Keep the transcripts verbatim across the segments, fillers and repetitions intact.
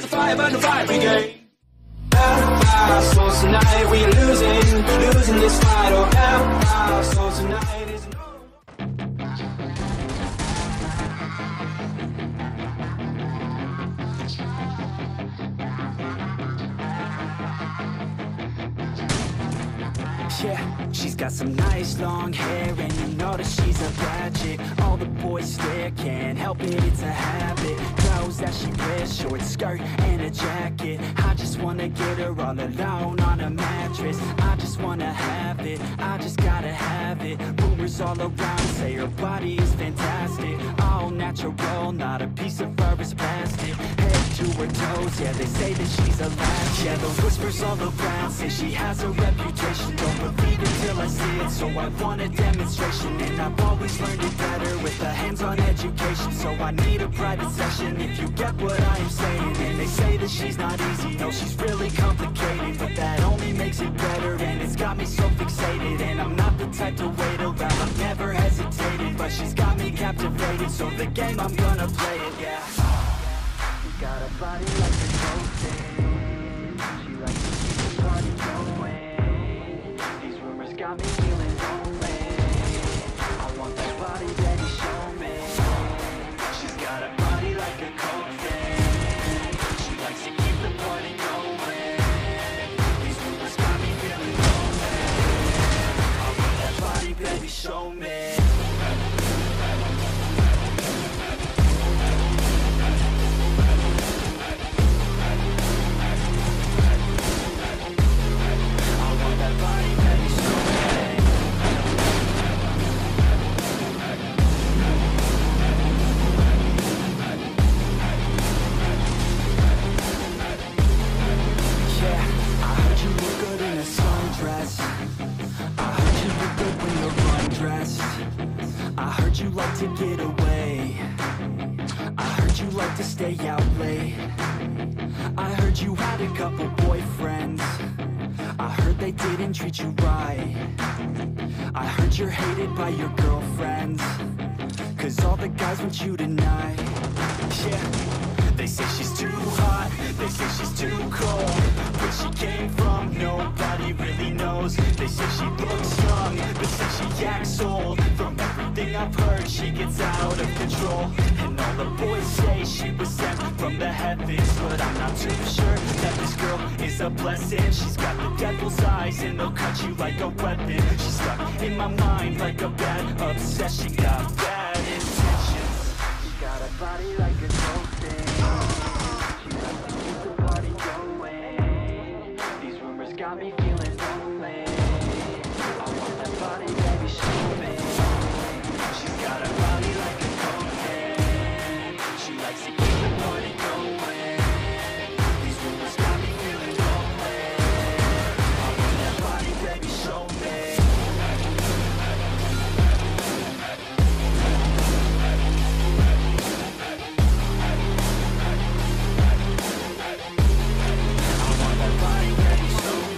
There's a fireman, the fire brigade. Out our souls tonight, we're losing, losing this fight. Oh, out our souls tonight is no. Yeah, she's got some nice long hair, and you know that she's a bad chick. All the boys stare, can't help it, it's a habit. Clothes that she wears, short skirt and a jacket. I just wanna get her all alone on a mattress. I just wanna have it, I just gotta have it. Rumors all around say her body is fantastic. All natural, not a piece of fur is plastic. Head to her toes, yeah, they say that she's a latch. Yeah, those whispers all around say she has a reputation. Don't believe it till I see it, so I want a demonstration. And I've always learned it better with a hands-on education. So I need a private session if you get what I am saying. And they say that she's not easy, no, she's really complicated. But that only makes it better, and it's got me so fixated. And I'm not the type to wait around, I've never hesitated. But she's got me captivated, so the game, I'm gonna play it, yeah. She got a body like a ghost. She likes to keep the party going. Got me feeling lonely. I want that body that you show me. She's got a body like a coke thing. She likes to keep the party going. These rumors got me feeling lonely. I want that body, baby, show me. To get away, I heard you like to stay out late. I heard you had a couple boyfriends. I heard they didn't treat you right. I heard you're hated by your girlfriends, cause all the guys want you tonight. Yeah, they say she's too hot, they say she's too cold. Where she came from, nobody really knows. They say she looks young, but say she acts old. From I've heard she gets out of control, and all the boys say she was sent from the heavens. But I'm not too sure that this girl is a blessing. She's got the devil's eyes and they'll cut you like a weapon. She's stuck in my mind like a bad obsession. She got bad intentions. She got a body like a ghost. She likes to keep the party going. These rumors got me feeling lonely. I want that body, baby, show me. Got a body like a coke. She likes to keep the party going. These rumors got me feeling lonely. I want that body, baby, show me. I want that body, baby, show me.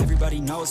Everybody knows